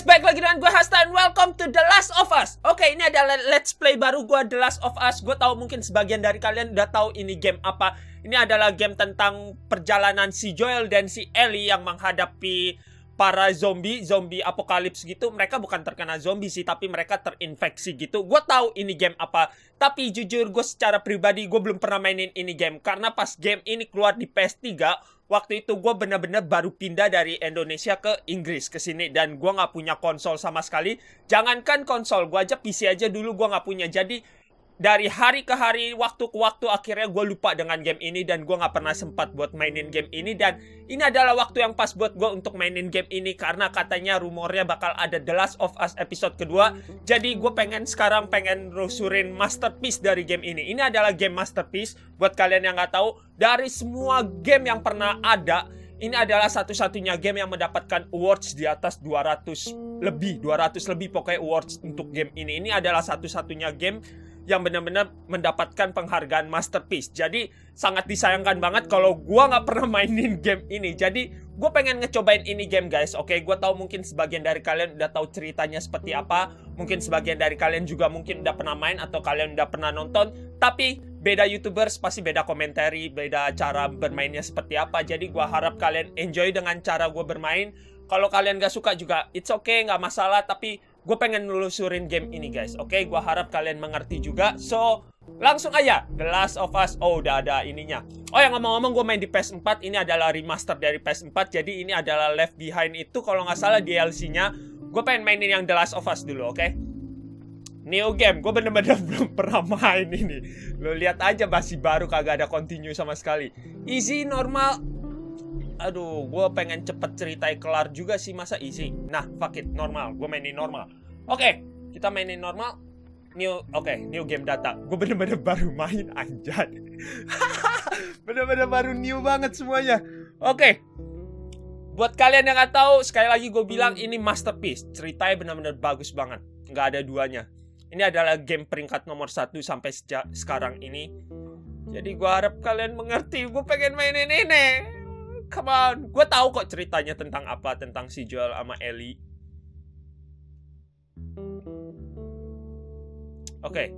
guys, baik lagi dengan gue Hasta and welcome to The Last of Us. Oke, ini adalah let's play baru gue The Last of Us. Gue tahu mungkin sebagian dari kalian udah tahu ini game apa. Ini adalah game tentang perjalanan si Joel dan si Ellie yang menghadapi para zombie apokalips gitu. Mereka bukan terkena zombie sih, tapi mereka terinfeksi gitu. Gue tahu ini game apa, tapi jujur gue secara pribadi gue belum pernah mainin ini game. Karena pas game ini keluar di PS3, waktu itu gue bener-bener baru pindah dari Indonesia ke Inggris ke sini. Dan gue gak punya konsol sama sekali. Jangankan konsol, gue aja PC aja dulu gue gak punya. Jadi dari hari ke hari, waktu ke waktu, akhirnya gue lupa dengan game ini. Dan gue gak pernah sempat buat mainin game ini. Dan ini adalah waktu yang pas buat gue untuk mainin game ini. Karena katanya rumornya bakal ada The Last of Us episode kedua. Jadi gue pengen rusurin masterpiece dari game ini. Ini adalah game masterpiece. Buat kalian yang gak tahu, dari semua game yang pernah ada, ini adalah satu-satunya game yang mendapatkan awards di atas 200 lebih pokoknya awards untuk game ini. Ini adalah satu-satunya game yang benar-benar mendapatkan penghargaan masterpiece. Jadi sangat disayangkan banget kalau gua nggak pernah mainin game ini. Jadi gue pengen ngecobain ini game guys. Oke, gue tahu mungkin sebagian dari kalian udah tahu ceritanya seperti apa. Mungkin sebagian dari kalian juga mungkin udah pernah main atau kalian udah pernah nonton. Tapi beda YouTubers pasti beda komentari, beda cara bermainnya seperti apa. Jadi gue harap kalian enjoy dengan cara gue bermain. Kalau kalian gak suka juga it's okay, nggak masalah. Tapi gue pengen nelusurin game ini guys. Oke, gue harap kalian mengerti juga. So langsung aja The Last of Us. Oh, udah ada ininya. Oh, yang ngomong-ngomong gue main di PS4. Ini adalah remaster dari PS4. Jadi ini adalah Left Behind itu kalau nggak salah DLC-nya. Gue pengen mainin yang The Last of Us dulu, oke? New game. Gue bener-bener belum pernah main ini. Lo lihat aja masih baru, kagak ada continue sama sekali. Easy, normal. Aduh, gue pengen cepet ceritain kelar juga sih. Masa easy? Nah, fuck it, normal. Gue mainin normal. Oke, kita mainin normal. New, oke, new game data. Gue bener-bener baru main, anjay. Bener-bener baru, new banget semuanya. Oke, buat kalian yang gak tahu, sekali lagi gue bilang ini masterpiece. Ceritanya bener-bener bagus banget, nggak ada duanya. Ini adalah game peringkat nomor 1 sampai sekarang ini. Jadi gue harap kalian mengerti. Gue pengen mainin ini. Come on, gue tahu kok ceritanya tentang apa, tentang si Joel sama Ellie. Oke,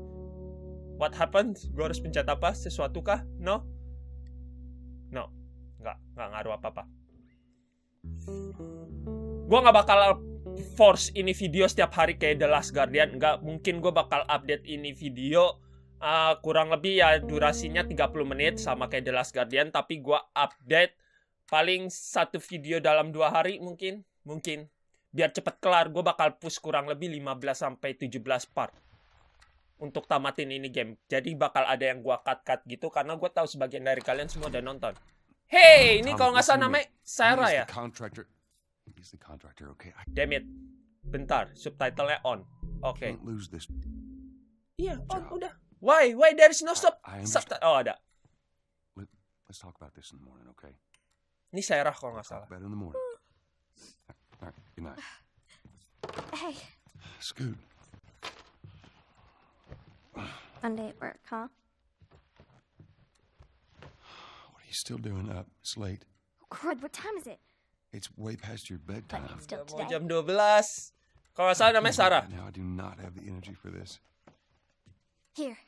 what happened? Gue harus pencet apa? Sesuatu kah? No? No, nggak ngaruh apa-apa. Gue nggak bakal force ini video setiap hari kayak The Last Guardian. Nggak mungkin gue bakal update ini video kurang lebih ya durasinya 30 menit sama kayak The Last Guardian. Tapi gue update paling satu video dalam 2 hari mungkin. Biar cepet kelar, gue bakal push kurang lebih 15-17 part. Untuk tamatin ini game. Jadi bakal ada yang gua cut-cut gitu. Karena gua tahu sebagian dari kalian semua udah nonton. Hey, ini kalau nggak salah namanya Sarah ya? Damn it. Bentar, subtitlenya on. Oke. Iya, on, udah. Why there is no subtitle? Oh, ada. Ini Sarah kalau nggak salah. Hey. Scoot. Monday at work, huh? What are you still doing up? It's late. Oh, crud, what time is it? It's way past your bedtime. But it's still today. Jam 12. Kalau nggak salah namanya Sarah. Now I do not have the energy for this. Here.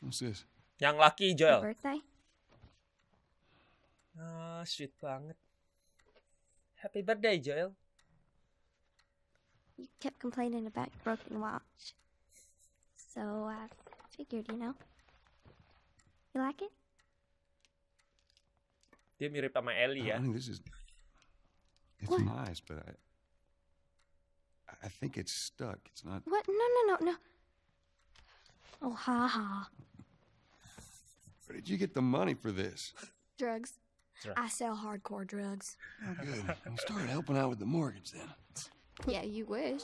What's this? Yang laki Joel. Your birthday? Ah, sweet banget. Happy birthday, Joel. You kept complaining about your broken watch. So I figured, you know. You like it? Dia mirip sama Ellie ya. This is it's nice, but I think it's stuck. It's not. What? No. Oh, haha. Where did you get the money for this? Drugs. I sell hardcore drugs. Oh, good. I'll start helping out with the mortgage then. Yeah, you wish.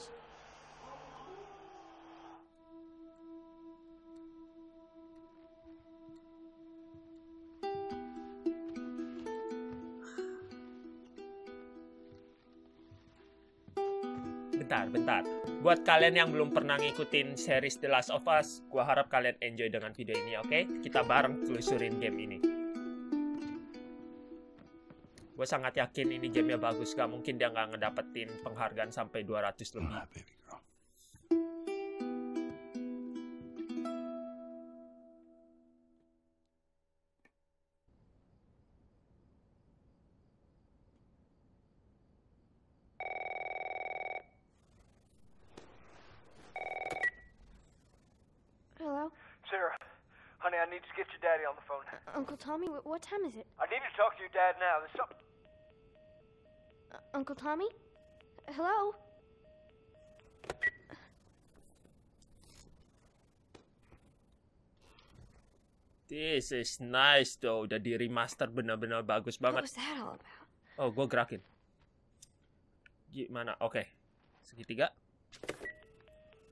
Bentar. Buat kalian yang belum pernah ngikutin series The Last of Us, gua harap kalian enjoy dengan video ini, oke? Kita bareng telusurin game ini. Gue sangat yakin ini gamenya bagus. Gak mungkin dia gak ngedapetin penghargaan sampai 200 lebih. Uncle Tommy, what time is it? I need to talk to your dad now. There's something... Uncle Tommy? Hello? This is nice though. Udah di remaster bener-bener bagus banget. What was that all about? Oh, gue gerakin. Gimana? Oke. Segitiga.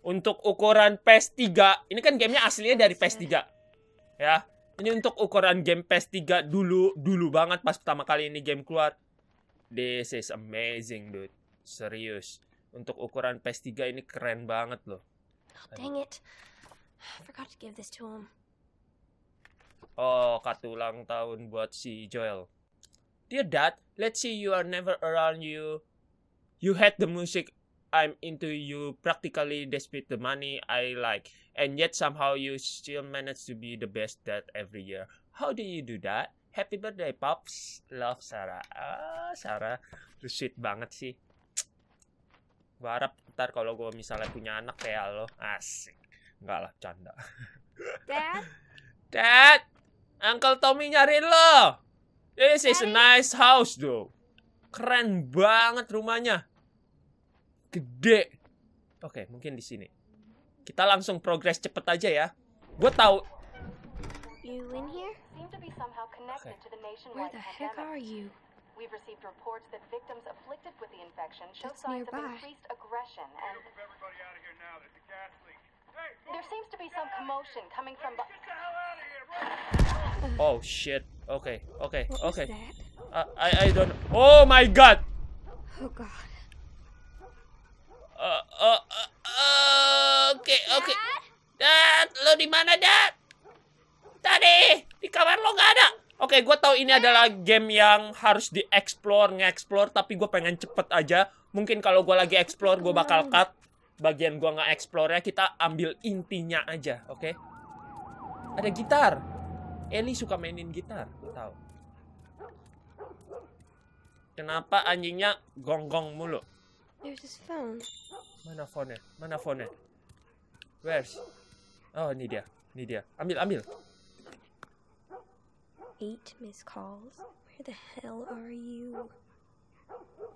Untuk ukuran PS3. Ini kan gamenya aslinya dari PS3. Ya. Ini untuk ukuran game PS3 dulu banget pas pertama kali ini game keluar. This is amazing, dude. Serius. Untuk ukuran PS3 ini keren banget loh. Oh, dang it. I forgot to give this to him. Oh, kartu ulang tahun buat si Joel. Dear Dad, let's see you are never around you. You hate the music I'm into, you practically despite the money I like, and yet somehow you still manage to be the best dad every year. How do you do that? Happy birthday, Pops. Love, Sarah. Ah, Sarah, lu sweet banget sih. Gua harap ntar kalau gue misalnya punya anak kayak lo. Asik. Enggak lah, canda. Dad? Dad? Uncle Tommy nyariin lo. This is a nice house, though. Keren banget rumahnya. Gede. Oke, mungkin di sini. Kita langsung progres cepet aja ya. Gue tahu. You in here? Seem to be somehow connected to the nationwide pandemic. Where the heck are you? We've received reports that victims afflicted with the infection show signs of increased aggression and everybody out of here now. There's a gas leak. There seems to be some commotion coming from... Oh shit. Oke, oke. I don't. Oh my god. Oh god. Oke. Dad, lo di mana, Dad? Tadi di kamar lo nggak ada. Oke, gue tahu ini adalah game yang harus dieksplor, nge-explore. Tapi gue pengen cepet aja. Mungkin kalau gue lagi explore, gue bakal cut bagian gue nggak explore ya. Kita ambil intinya aja, oke? Ada gitar. Ellie suka mainin gitar, gue tahu. Kenapa anjingnya gonggong mulu? There's his phone. Mana phone-nya? Where's? Oh, ini dia. Ambil. 8 missed calls. Where the hell are you?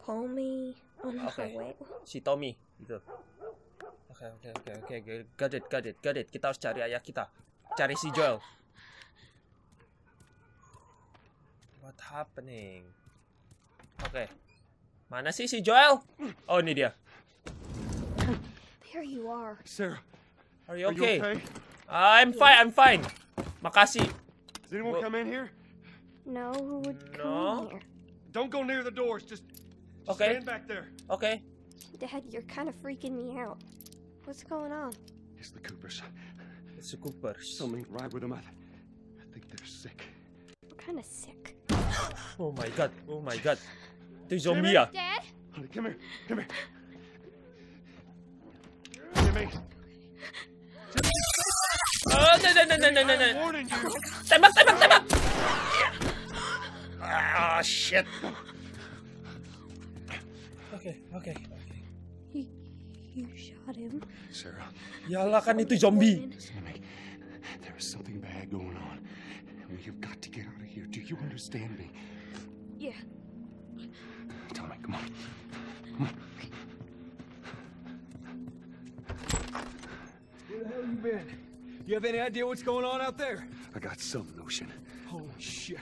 Call me on my way. Si Tommy gitu. Oke. Got it. Kita harus cari ayah kita. Cari si Joel. What happening? Oke. Mana sih si Joel? Oh, ini dia. There you are. Sarah, are you okay? I'm fine. Makasih. Does anyone come in here? No, who would come in here? Don't go near the doors. Just stand back there. Okay. Dad, you're kind of freaking me out. What's going on? It's the Coopers. Something right with them. I think they're sick. What kind of sick? Oh my god. There's zombie. Dad? Honey, come here. Jimmy. Oh, no. Tembak. Ah, shit. Okay. You shot him. Sarah. Yalah, kan itu zombie. There is something bad going on. And we have got to get out of here. Do you understand me? Yeah. Tommy, come on. Where the hell you been? You have any idea what's going on out there? I got some notion. Holy shit.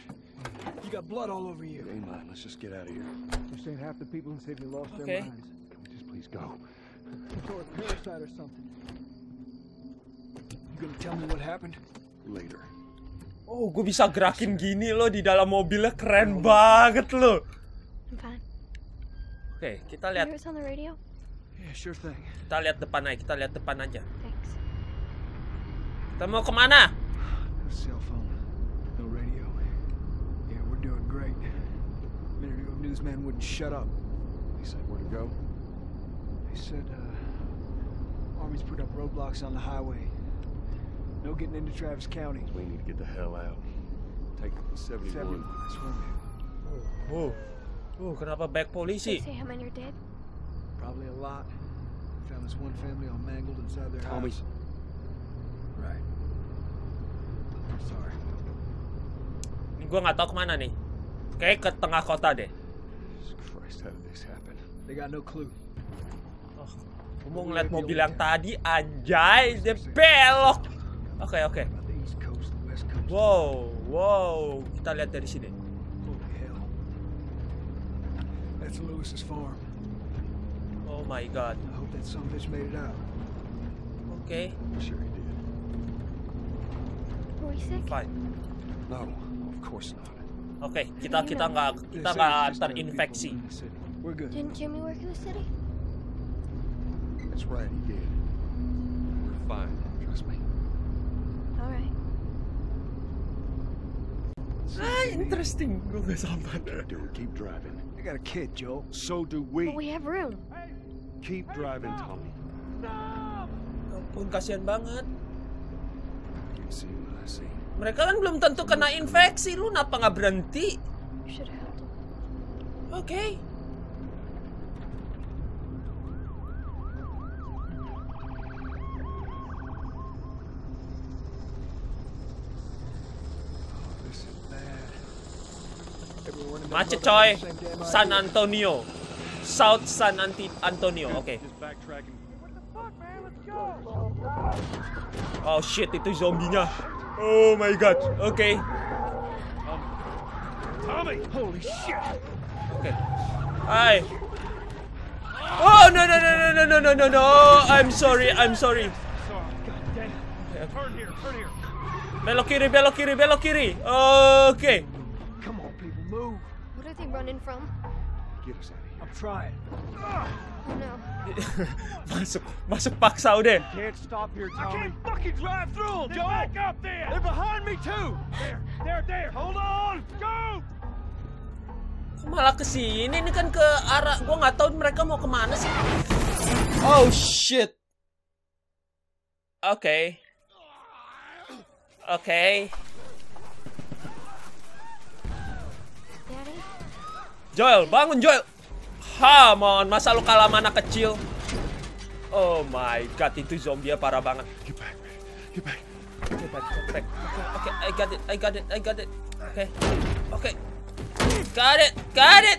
You got blood all over you. Ain't mine. Let's just get out of here. This ain't half the people in the city lost their minds. Can we just please go? Some sort of parasite or something. You gonna tell me what happened? Later. Oh, gue bisa gerakin gini loh di dalam mobilnya. Keren banget loh. Oke, kita lihat. Kita lihat depan aja. Kita mau kemana? No radio. Yeah, we're doing great. A minute ago his men wouldn't shut up. They said where to go. They said, armies put up roadblocks on the highway. No getting into Travis County. We need to get the hell out. Take 71. I swear, man. Whoa. Whoa, kenapa back polisi? Did they say how many are dead? Probably a lot. Found this one family all mangled inside their house. Right. I'm sorry. Ini gua nggak tahu kemana nih. Kayak ke tengah kota deh. Christ, how did this happen? They got no clue. Oh, mau ngeliat mobil yang tadi, anjay, dia belok. Oke. Wow, kita lihat dari sini. That's Lewis's farm. Oh my God. I hope that some bitch made it out. Okay. I'm sure he did. Were you sick? Fine. No, of course not. Okay, kita nggak terinfeksi. We're good. Didn't Jimmy work in the city? That's right, he did. We're fine. Trust me. All right. Interesting. Go get something. Keep driving. I got a kid, Joel. So do we. But we have room. Keep driving, Tommy. Ampun, kasihan banget. Mereka kan belum tentu kena infeksi. Lu napa nggak berhenti? Oke. Macet coy, San Antonio, South San Antonio, oke. Oh shit, itu zombinya. Oh my God, oke. Tommy, holy shit. Oke. Hai. Oh no. I'm sorry. Belok kiri. Oke. Where are they running from? Get us out of here. I'm trying. Oh no. masuk paksa udah. Can't stop here, Tommy. I can't fucking drive through them. Go back up there. They're behind me too. There. Hold on. Go. Malah kesini. Ini kan ke arah. Gua nggak tahu mereka mau kemana sih. Oh shit. Okay. Joel, bangun Joel. Hamon, masa lu kalah mana kecil? Oh my God, itu zombie parah banget. Get back. Okay, I got it. Okay. Got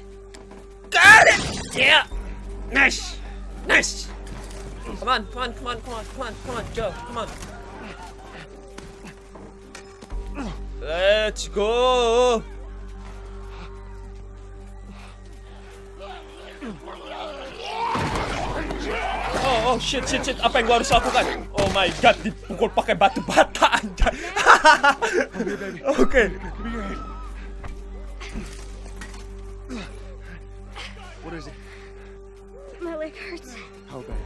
it. Yeah. Nice. Come on, Joel, come on. Let's go. Oh shit, apa yang gua harus lakukan? Oh my God, dipukul pakai batu bata anjay. Okay. What is it? My leg hurts. How bad?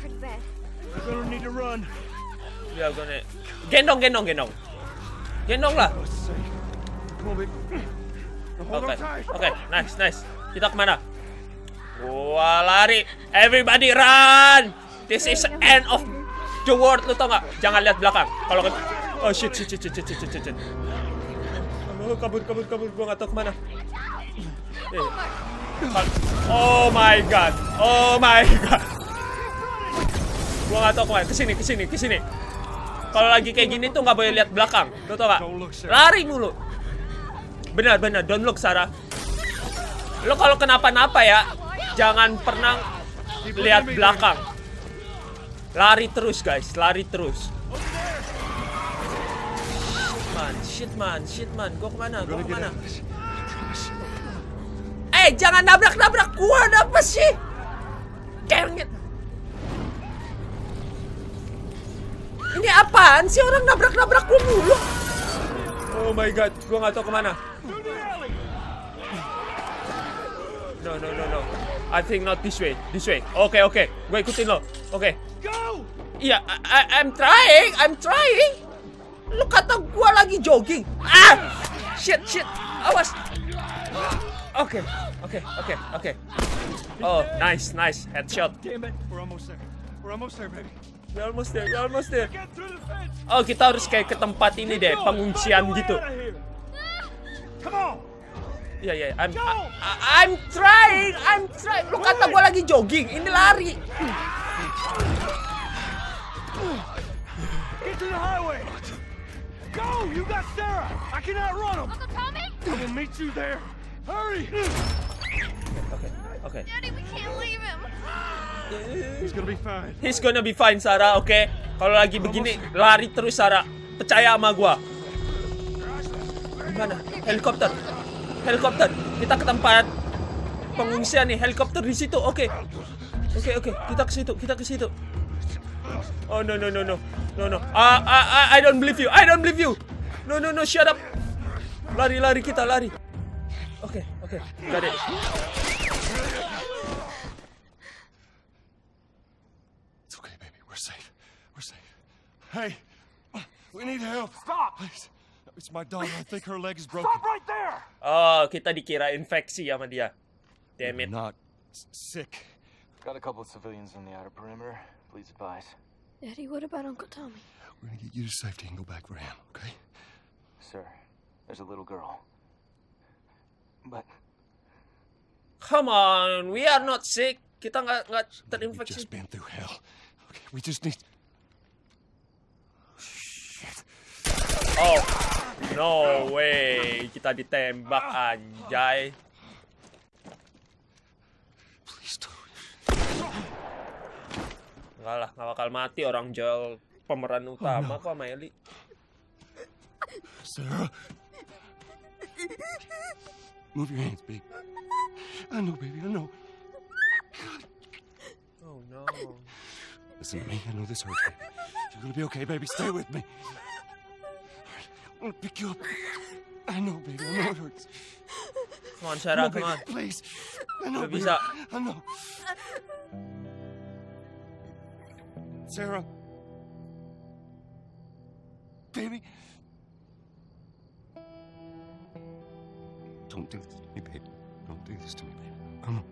Pretty bad. We're gonna need to run. Yeah, gonna. Gendong. Gendong lah. Okay, nice. Kita kemana? Wah, lari. Everybody run. This is the end of the world. Lu tau gak? Jangan lihat belakang. Kalau oh shit. Kabur. Gua gak tau kemana. Oh my God. Gua gak tau kemana. Kesini. Kalau lagi kayak gini tuh gak boleh lihat belakang. Lu tau gak? Lari mulu. Benar. Don't look, Sarah. Lu kalau kenapa-napa ya, jangan pernah lihat belakang. Lari terus guys. Shit man. Gua kemana? Jangan nabrak gua, apa sih? Damn it. Ini apaan sih, orang nabrak gua mulu? Oh my God, gua nggak tahu kemana. No. I think not this way. Okay. Gue ikutin lo. Okay. Go. Yeah, I'm trying. Lu kata gue lagi jogging. Ah, shit. Awas. Okay. Okay. Oh, nice. Headshot. Damn it. We're almost there, baby. We're almost there. Oh, kita harus kayak ke tempat ini deh, pengungsian gitu. Come on. Yeah. I'm trying. Lu kata gua lagi jogging, ini lari. Get to the highway. Go, you got Sarah. I cannot run him. Uncle Tommy? I will meet you there. Hurry. Okay. Daddy, we can't leave him. He's gonna be fine, Sarah. Okay. Kalau lagi begini, lari terus, Sarah. Percaya sama gua. Mana? Helikopter. Kita ke tempat pengungsian nih. Helikopter di situ. Okay. Kita ke situ. Oh no. I don't believe you. No. Shut up. Lari kita. Okay. Got it. We're safe. Hey, we need help. Stop! Please. It's my daughter. I think her leg is broken. Stop right there! Oh, kita dikira infeksi sama dia. Damn it. Not sick. Got a couple of civilians on the outer perimeter. Please advise. Daddy, what about Uncle Tommy? We're gonna get you to safety and go back for him, okay? Sir, there's a little girl. But... Come on, we are not sick. Kita nggak terinfeksi. We've just been through hell. Okay, we just need... Shit. Oh, no way. Kita ditembak, anjay. Please don't. Enggak lah, nggak bakal mati orang Joel. Pemeran utama kok sama Ellie. Sarah. Move your hands, baby. I know, baby. Oh, no. Listen to me. I know this hurts, baby. You're gonna be okay, baby. Stay with me. Alright, I'm gonna pick you up. I know, baby. I know it hurts. Come on, Sarah. Come on, baby. Please. I know, baby. I know. Sarah. Baby. Don't do this to me, baby. Don't do this to me, baby. Come on.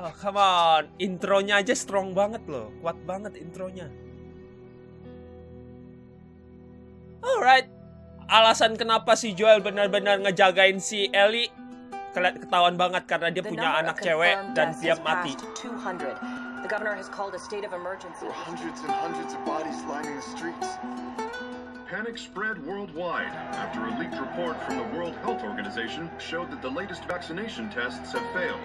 Oh, come on. Intronya aja strong banget loh. Kuat banget intronya. Alright. Alasan kenapa si Joel benar-benar ngejagain si Ellie ketahuan banget karena dia punya anak cewek dan dia mati. The governor has called a state of emergency. There are hundreds and hundreds of bodies lining the streets. Panic spread worldwide after a leaked report from the World Health Organization showed that the latest vaccination tests have failed.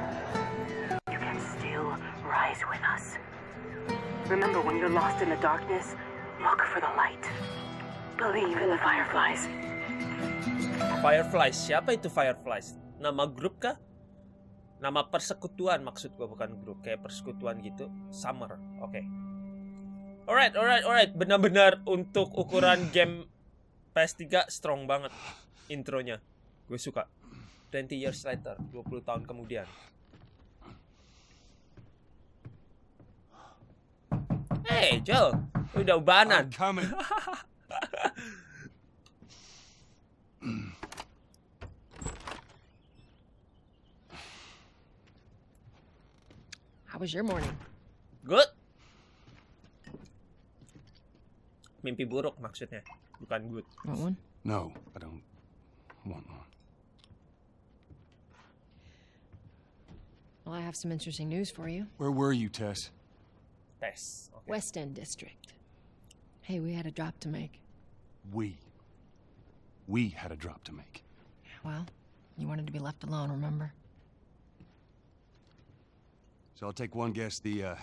With us. Remember, when you're lost in the darkness, look for the light. Believe in the Fireflies. Fireflies, siapa itu Fireflies? Nama grup kah? Nama persekutuan, maksud gua, bukan grup, kayak persekutuan gitu. Summer, okay. Alright. Benar-benar untuk ukuran game PS3 strong banget intronya. Gue suka. 20 years later, 20 tahun kemudian. Hey, Joel, udah ubanan. How was your morning? Good. Mimpi buruk maksudnya, bukan good. Want one? No, I don't want one. Well, I have some interesting news for you. Where were you, Tess? Tess. Okay. West End District. Hey, we had a drop to make. We had a drop to make. Well, you wanted to be left alone, remember? So I'll take one guess. The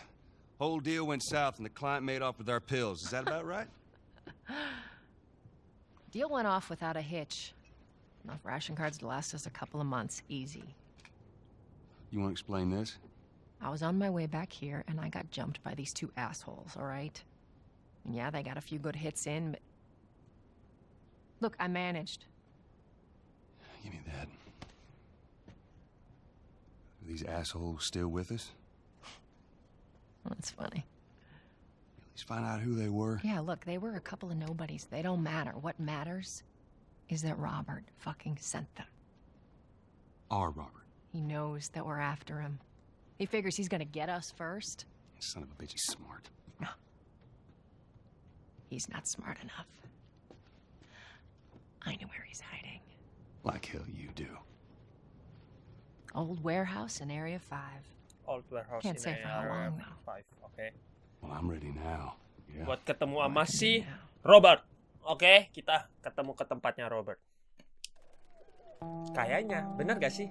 whole deal went south and the client made off with our pills. Is that about right? Deal went off without a hitch. Enough ration cards to last us a couple of months. Easy. You want to explain this? I was on my way back here and I got jumped by these two assholes, all right? And yeah, they got a few good hits in, but... Look, I managed. Give me that. Are these assholes still with us? That's funny. At least find out who they were. Yeah, look, they were a couple of nobodies. They don't matter. What matters is that Robert fucking sent them. Our Robert. He knows that we're after him. He figures he's gonna get us first. Son of a bitch, he's smart. No. He's not smart enough. I know where he's hiding. Like hell you do. Old warehouse in Area 5. Old warehouse in Area 5. Can't say for how long though. Okay. Well, I'm ready now. Yeah. Buat ketemu sama si Robert. Oke, kita ketemu ke tempatnya Robert. Kayaknya, bener gak sih?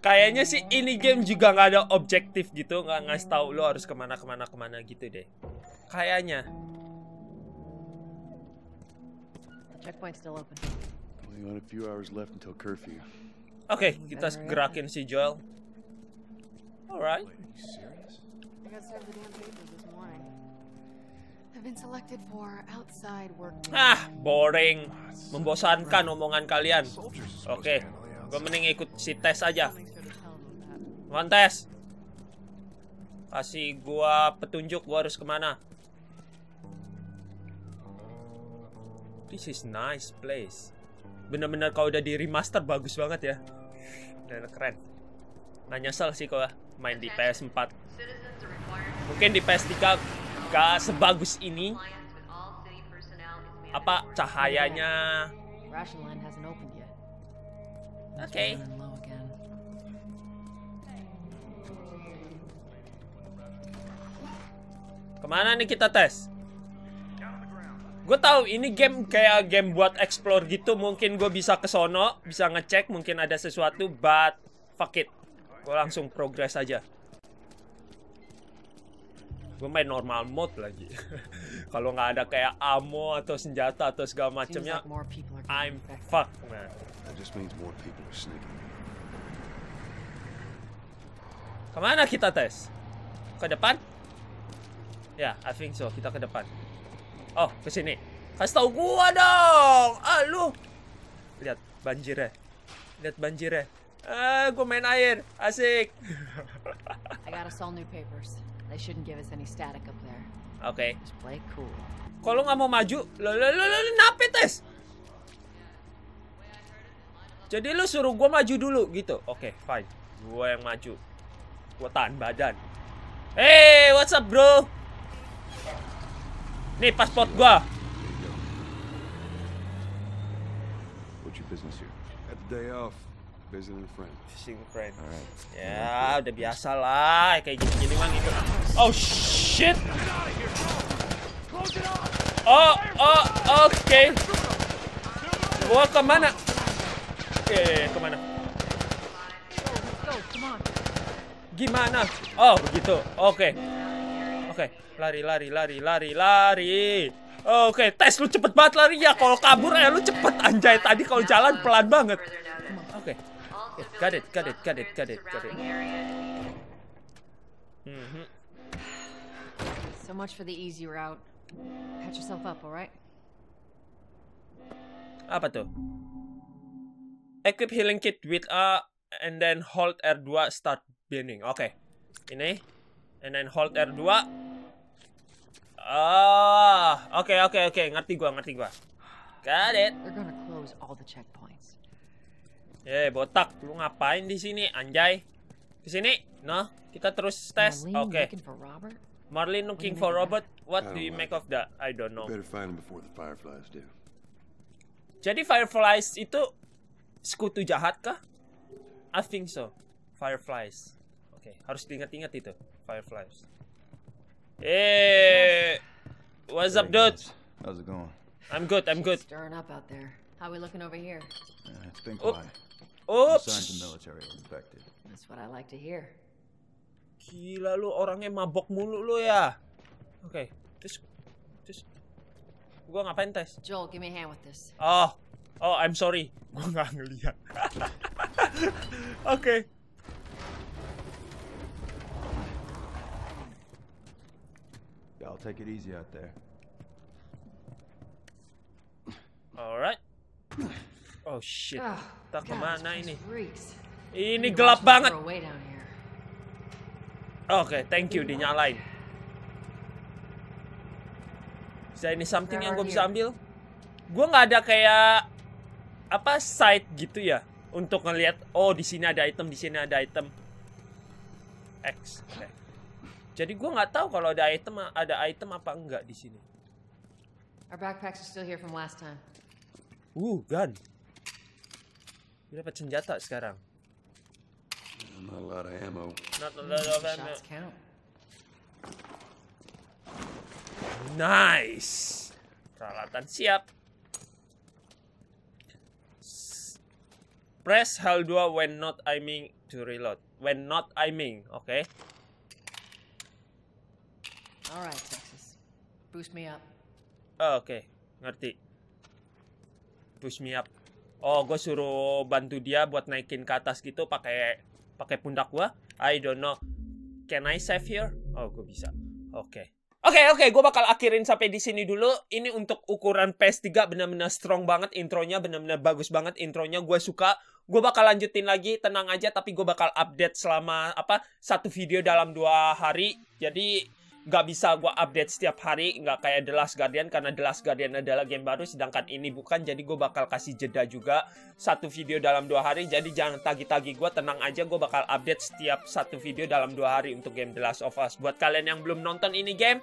Kayaknya sih ini game juga nggak ada objektif gitu, nggak ngasih tahu lo harus kemana gitu deh. Kayaknya. Checkpoint still open. Only got a few hours left until curfew. Okay, kita gerakin si Joel. Alright. I got served the damn papers this morning. I've been selected for outside work. Ah, boring. Membosankan omongan kalian. Oke. Gue mending ikut si Tess aja. One Tess. Kasih gua petunjuk gua harus kemana. This is nice place. Bener-bener kalau udah di remaster bagus banget ya. Dan keren. Nah, nyesel sih kalau main di PS4. Mungkin di PS3 gak sebagus ini. Apa cahayanya? Okay. Kemana nih kita tes? Gue tahu ini game kayak game buat explore gitu. Mungkin gue bisa kesono, bisa ngecek, mungkin ada sesuatu. But fuck it, gue langsung progress aja. Gue main normal mode lagi. Kalau nggak ada kayak ammo atau senjata atau segala macamnya, I'm fucked man. Kemana kita tes? Ke depan? Ya, yeah, I think so. Kita ke depan. Oh, kesini. Kasih tau gua dong. Ah, lu. Lihat banjirnya. Lihat banjirnya. Ah, gua main air. Asik. I got us all new papers. They shouldn't give us any static up there. Okay. Just play cool. Kalau nggak mau maju, lo nape tes? Jadi lu suruh gua maju dulu gitu. Oke, fine. Gua yang maju. Gua tahan badan. Hey, what's up, bro? Nih pasport gua. What's your business here? At the day off, visiting friend. Visiting friend. Alright. Ya, udah biasa lah kayak gini-gini mah gitu. Oh shit. Oh, okay. Gua kemana? Kemana? Gimana? Oh, begitu. Oke. Oke, lari. Oke, Tess lu cepet banget lari ya. Kalau kabur lu cepet anjay. Tadi kalau jalan pelan banget. Oke. Got it. So much for the easy route. Patch yourself up, all right? Apa tuh? Equip healing kit with A and then hold R2 start building. Oke. Ini and then hold R2. Ah, okay. Ngerti gua. Got it. They're gonna close all the checkpoints. Eh, botak, lu ngapain di sini, anjay? Di sini? No, kita terus tes. Oke. Marlene looking for Robert. What do you make of that? I don't know. Better find him before the Fireflies do. Jadi Fireflies itu sekutu jahat kah? I think so. Fireflies. Oke, harus diingat-ingat itu. Fireflies. Hey, what's up, dude? How's it going? I'm good. Stirring up out there. How we looking over here? It's been quiet. Oops. Signs the military are infected. That's what I like to hear. Gila lu orangnya mabok mulu lu ya. Okay, this. Gua ngapain tes? Joel, give me a hand with this. Oh, I'm sorry. Gua nggak ngeliat. Okay. I'll take it easy out there. All right. Oh shit. Tak kemana ini? Ini gelap banget. Okay, thank you. Dinyalain. Bisa ini something yang gue bisa ambil? Gue nggak ada kayak apa site gitu ya untuk ngelihat. Oh, di sini ada item, di sini ada item. X. Okay. Jadi gue nggak tahu kalau ada item apa enggak di sini. Our backpacks are still here from last time. Gun. Gue dapat senjata sekarang. Not a lot of ammo. Not a lot of ammo. Nice. Peralatan siap. Press H2 when not aiming to reload. When not aiming, okay. All right, Texas. Boost me up. Okay, ngerti. Boost me up. Oh, gue suruh bantu dia buat naikin ke atas gitu pakai pundak gua. I don't know. Can I save here? Oh, gue bisa. Okay, gue bakal akhirin sampai di sini dulu. Ini untuk ukuran PS3 benar-benar strong banget intronya, benar-benar bagus banget intronya. Gue suka. Gue bakal lanjutin lagi, tenang aja, tapi gue bakal update selama satu video dalam 2 hari. Jadi nggak bisa gue update setiap hari, nggak kayak The Last Guardian, karena The Last Guardian adalah game baru, sedangkan ini bukan. Jadi gue bakal kasih jeda juga, 1 video dalam 2 hari. Jadi jangan tagi-tagi gue, tenang aja, gue bakal update setiap 1 video dalam 2 hari untuk game The Last of Us. Buat kalian yang belum nonton ini game,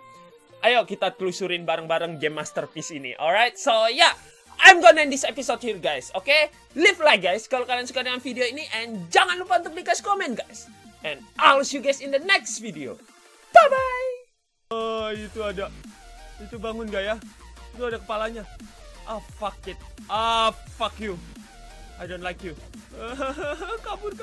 ayo kita telusurin bareng-bareng game masterpiece ini. Alright, so yeah, I'm gonna end this episode here guys, okay? Leave like guys kalau kalian suka dengan video ini, and jangan lupa untuk dikasih komen guys. And I'll see you guys in the next video. Bye-bye! Oh, itu bangun gak ya? Itu ada kepalanya. Ah, fuck it. Ah, fuck you. I don't like you. Kabur.